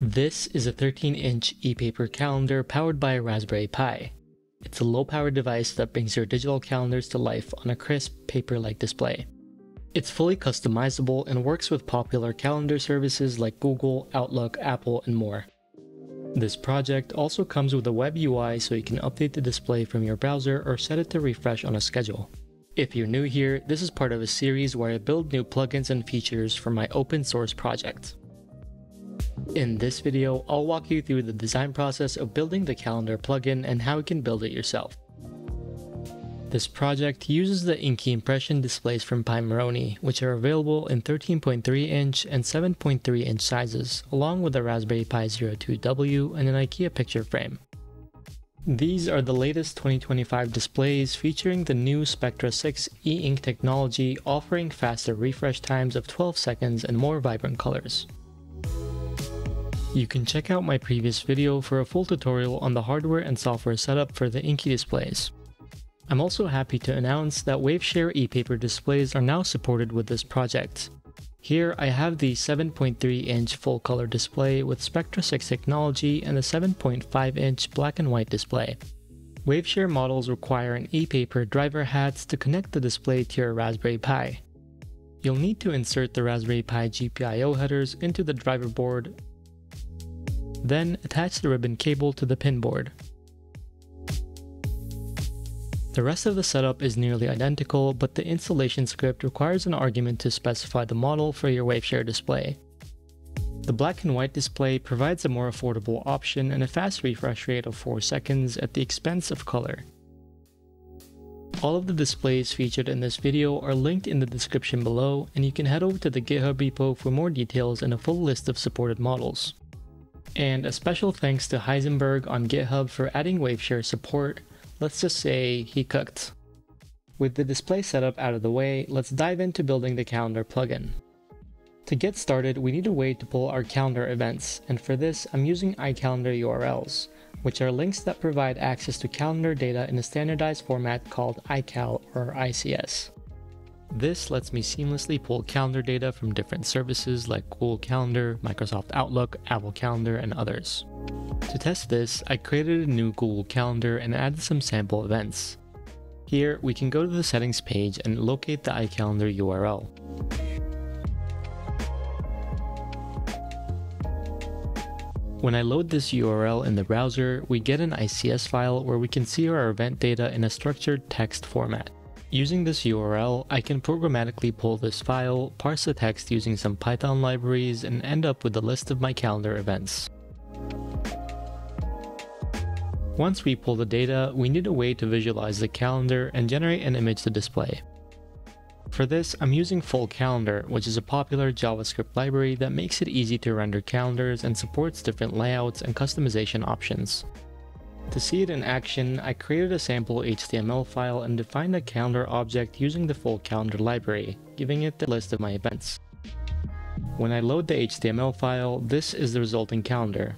This is a 13-inch ePaper calendar powered by a Raspberry Pi. It's a low-powered device that brings your digital calendars to life on a crisp, paper-like display. It's fully customizable and works with popular calendar services like Google, Outlook, Apple, and more. This project also comes with a web UI so you can update the display from your browser or set it to refresh on a schedule. If you're new here, this is part of a series where I build new plugins and features for my open source project. In this video, I'll walk you through the design process of building the calendar plugin and how you can build it yourself. This project uses the Inky Impression displays from Pimoroni, which are available in 13.3-inch and 7.3-inch sizes, along with a Raspberry Pi Zero 2W and an IKEA picture frame. These are the latest 2025 displays featuring the new Spectra 6 E-Ink technology, offering faster refresh times of 12 seconds and more vibrant colors. You can check out my previous video for a full tutorial on the hardware and software setup for the Inky displays. I'm also happy to announce that Waveshare ePaper displays are now supported with this project. Here I have the 7.3-inch full-color display with Spectra 6 technology and a 7.5-inch black and white display. Waveshare models require an ePaper driver HATs to connect the display to your Raspberry Pi. You'll need to insert the Raspberry Pi GPIO headers into the driver board, then attach the ribbon cable to the pin board. The rest of the setup is nearly identical, but the installation script requires an argument to specify the model for your Waveshare display. The black and white display provides a more affordable option and a fast refresh rate of 4 seconds at the expense of color. All of the displays featured in this video are linked in the description below, and you can head over to the GitHub repo for more details and a full list of supported models. And a special thanks to Heisenberg on GitHub for adding Waveshare support. Let's just say he cooked. With the display setup out of the way, let's dive into building the calendar plugin. To get started, we need a way to pull our calendar events, and for this I'm using iCalendar URLs, which are links that provide access to calendar data in a standardized format called iCal or ICS. This lets me seamlessly pull calendar data from different services like Google Calendar, Microsoft Outlook, Apple Calendar, and others. To test this, I created a new Google Calendar and added some sample events. Here, we can go to the settings page and locate the iCalendar URL. When I load this URL in the browser, we get an ICS file where we can see our event data in a structured text format. Using this URL, I can programmatically pull this file, parse the text using some Python libraries, and end up with a list of my calendar events. Once we pull the data, we need a way to visualize the calendar and generate an image to display. For this, I'm using FullCalendar, which is a popular JavaScript library that makes it easy to render calendars and supports different layouts and customization options. To see it in action, I created a sample HTML file and defined a calendar object using the FullCalendar library, giving it the list of my events. When I load the HTML file, this is the resulting calendar.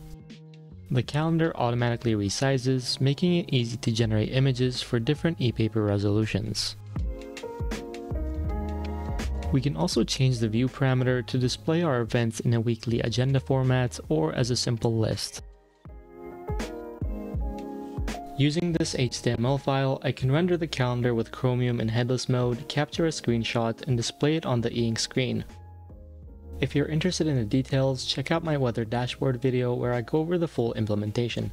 The calendar automatically resizes, making it easy to generate images for different ePaper resolutions. We can also change the view parameter to display our events in a weekly agenda format or as a simple list. Using this HTML file, I can render the calendar with Chromium in headless mode, capture a screenshot, and display it on the E-Ink screen. If you're interested in the details, check out my weather dashboard video where I go over the full implementation.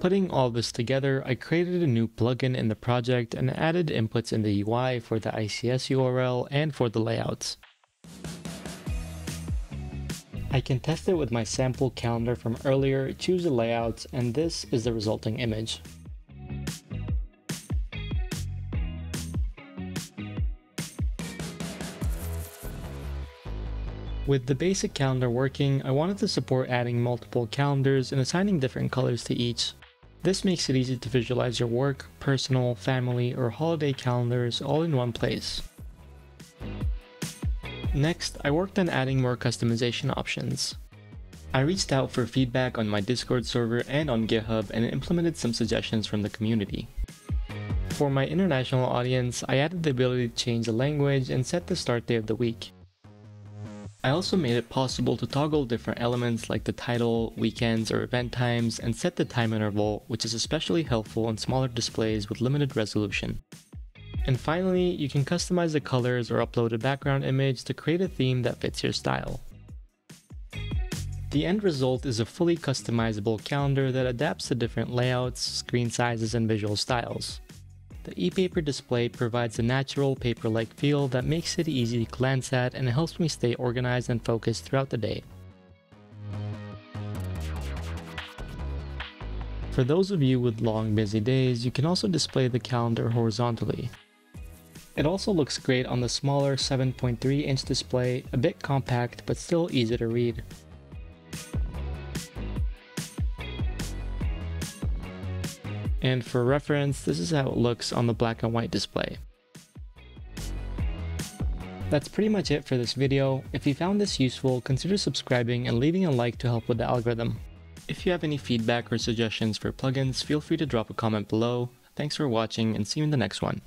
Putting all this together, I created a new plugin in the project and added inputs in the UI for the ICS URL and for the layouts. I can test it with my sample calendar from earlier, choose the layout, and this is the resulting image. With the basic calendar working, I wanted to support adding multiple calendars and assigning different colors to each. This makes it easy to visualize your work, personal, family, or holiday calendars all in one place. Next, I worked on adding more customization options. I reached out for feedback on my Discord server and on GitHub and implemented some suggestions from the community. For my international audience, I added the ability to change the language and set the start day of the week. I also made it possible to toggle different elements like the title, weekends, or event times, and set the time interval, which is especially helpful in smaller displays with limited resolution. And finally, you can customize the colors or upload a background image to create a theme that fits your style. The end result is a fully customizable calendar that adapts to different layouts, screen sizes, and visual styles. The ePaper display provides a natural paper-like feel that makes it easy to glance at and helps me stay organized and focused throughout the day. For those of you with long, busy days, you can also display the calendar horizontally. It also looks great on the smaller 7.3-inch display, a bit compact but still easy to read. And for reference, this is how it looks on the black and white display. That's pretty much it for this video. If you found this useful, consider subscribing and leaving a like to help with the algorithm. If you have any feedback or suggestions for plugins, feel free to drop a comment below. Thanks for watching and see you in the next one.